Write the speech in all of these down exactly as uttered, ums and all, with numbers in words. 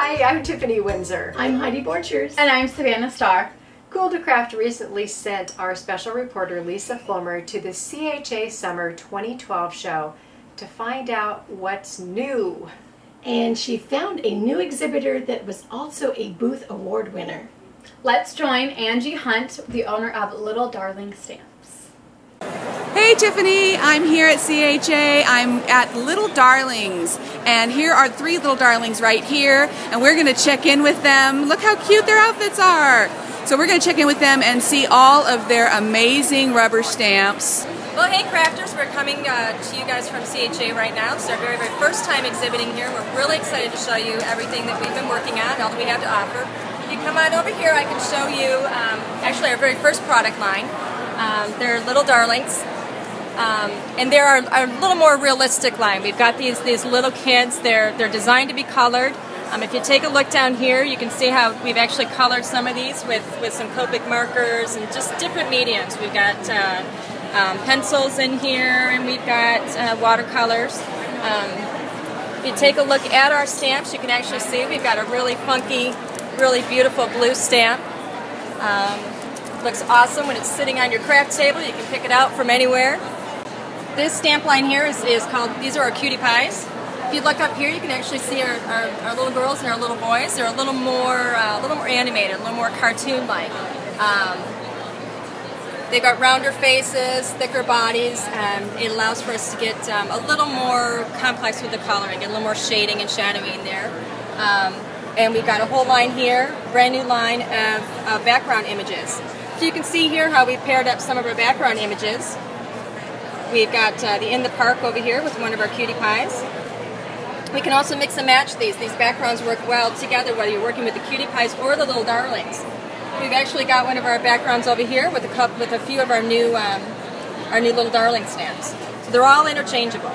Hi, I'm Tiffany Windsor. I'm Heidi Borchers. And I'm Savannah Starr. Cool to Craft recently sent our special reporter Lisa Flomer to the C H A Summer twenty twelve show to find out what's new. And she found a new exhibitor that was also a Booth Award winner. Let's join Angie Hunt, the owner of Little Darlings Stamps. Hey Tiffany, I'm here at C H A. I'm at Little Darlings, and here are three Little Darlings right here, and we're going to check in with them. Look how cute their outfits are! So we're going to check in with them and see all of their amazing rubber stamps. Well, hey crafters, we're coming uh, to you guys from C H A right now. It's our very, very first time exhibiting here. We're really excited to show you everything that we've been working on, all that we have to offer. If you come on over here, I can show you um, actually our very first product line. Um, they're Little Darlings. Um, and they're our, our little more realistic line. We've got these, these little kids. They're, they're designed to be colored. Um, if you take a look down here, you can see how we've actually colored some of these with, with some Copic markers and just different mediums. We've got uh, um, pencils in here, and we've got uh, watercolors. Um, if you take a look at our stamps, you can actually see we've got a really funky, really beautiful blue stamp. Um, looks awesome when it's sitting on your craft table. You can pick it out from anywhere. This stamp line here is, is called, these are our cutie pies. If you look up here, you can actually see our, our, our little girls and our little boys. They're a little more, uh, a little more animated, a little more cartoon-like. Um, they've got rounder faces, thicker bodies, and it allows for us to get um, a little more complex with the coloring, a little more shading and shadowing there. Um, and we've got a whole line here, brand new line of uh, background images. So you can see here how we paired up some of our background images. We've got uh, the In the Park over here with one of our cutie pies. We can also mix and match these. These backgrounds work well together, whether you're working with the cutie pies or the Little Darlings. We've actually got one of our backgrounds over here with a cup, with a few of our new um, our new Little Darling stamps. So they're all interchangeable.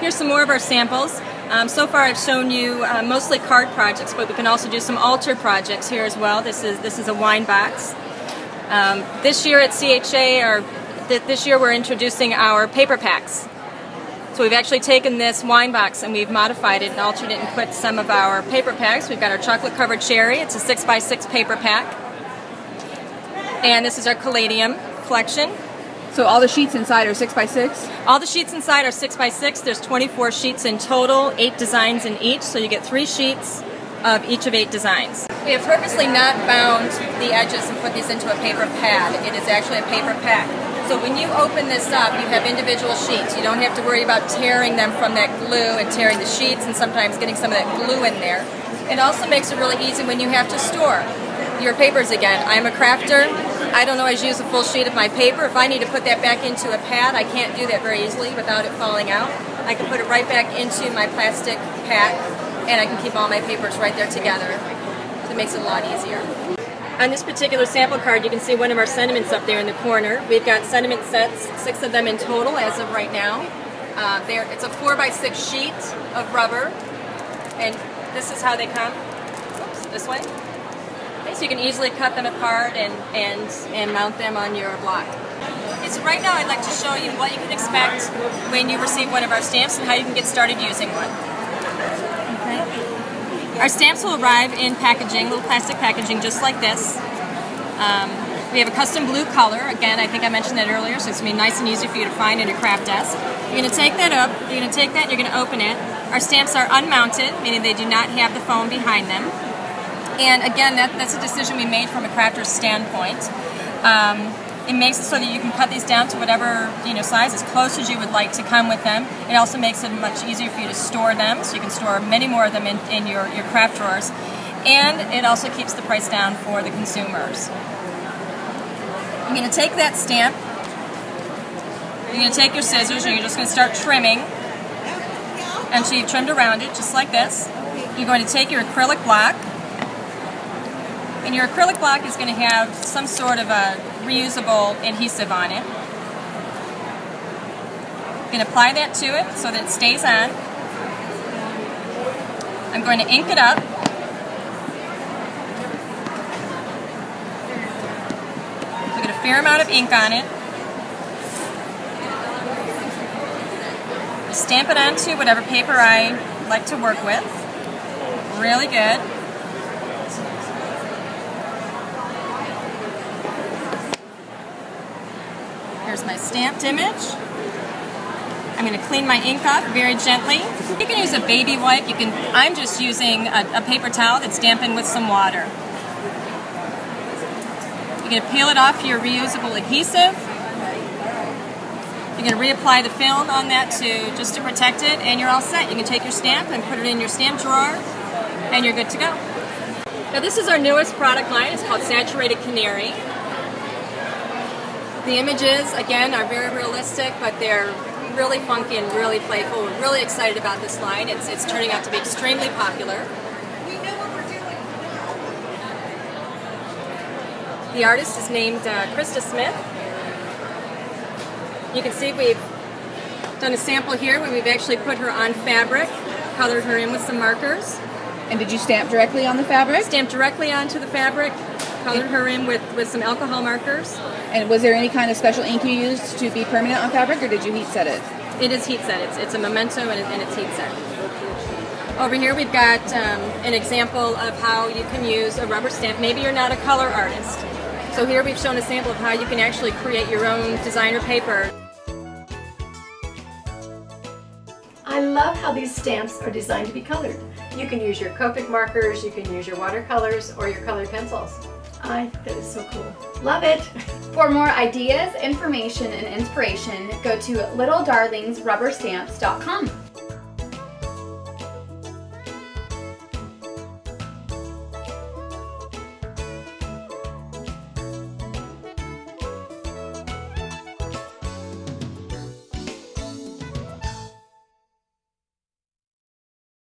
Here's some more of our samples. Um, so far, I've shown you uh, mostly card projects, but we can also do some altar projects here as well. This is this is a wine box. Um, this year at C H A, or th this year we're introducing our paper packs. So we've actually taken this wine box and we've modified it and altered it and put some of our paper packs. We've got our chocolate covered cherry. It's a six by six paper pack. And this is our caladium collection. So all the sheets inside are six by six? All the sheets inside are six by six. There's twenty-four sheets in total, eight designs in each. So you get three sheets of each of eight designs. We have purposely not bound the edges and put these into a paper pad. It is actually a paper pack. So when you open this up, you have individual sheets. You don't have to worry about tearing them from that glue and tearing the sheets and sometimes getting some of that glue in there. It also makes it really easy when you have to store your papers again. I'm a crafter. I don't always use a full sheet of my paper. If I need to put that back into a pad, I can't do that very easily without it falling out. I can put it right back into my plastic pack, and I can keep all my papers right there together. So it makes it a lot easier. On this particular sample card, you can see one of our sentiments up there in the corner. We've got sentiment sets, six of them in total as of right now. Uh, there, it's a four by six sheet of rubber, and this is how they come. Oops, this way. Okay, so you can easily cut them apart and and and mount them on your block. Okay, so right now, I'd like to show you what you can expect when you receive one of our stamps and how you can get started using one. Okay. Our stamps will arrive in packaging, little plastic packaging, just like this. Um, we have a custom blue color. Again, I think I mentioned that earlier, so it's going to be nice and easy for you to find at your craft desk. You're going to take that up, you're going to take that, you're going to open it. Our stamps are unmounted, meaning they do not have the foam behind them. And again, that, that's a decision we made from a crafter's standpoint. Um, it makes it so that you can cut these down to whatever you know size, as close as you would like to come with them. It also makes it much easier for you to store them, so you can store many more of them in, in your, your craft drawers. And it also keeps the price down for the consumers. I'm going to take that stamp, you're going to take your scissors, and you're just going to start trimming until you've trimmed around it, just like this. You're going to take your acrylic block, and your acrylic block is going to have some sort of a reusable adhesive on it. I'm going to apply that to it so that it stays on. I'm going to ink it up. I've got a fair amount of ink on it. Stamp it onto whatever paper I like to work with. Really good. Here's my stamped image. I'm going to clean my ink off very gently. You can use a baby wipe. You can. I'm just using a, a paper towel that's dampened with some water. You're going to peel it off your reusable adhesive. You're going to reapply the film on that too, just to protect it, and you're all set. You can take your stamp and put it in your stamp drawer, and you're good to go. Now this is our newest product line. It's called Saturated Canary. The images, again, are very realistic, but they're really funky and really playful. We're really excited about this line. It's, it's turning out to be extremely popular. We know what we're doing. The artist is named uh, Krista Smith. You can see we've done a sample here where we've actually put her on fabric, colored her in with some markers. And did you stamp directly on the fabric? Stamped directly onto the fabric, colored her in with, with some alcohol markers. And was there any kind of special ink you used to be permanent on fabric, or did you heat set it? It is heat set. It's, it's a memento and, it, and it's heat set. Over here we've got um, an example of how you can use a rubber stamp. Maybe you're not a color artist. So here we've shown a sample of how you can actually create your own designer paper. I love how these stamps are designed to be colored. You can use your Copic markers, you can use your watercolors, or your colored pencils. I think that is so cool. Love it! For more ideas, information, and inspiration, go to little darlings rubber stamps dot com.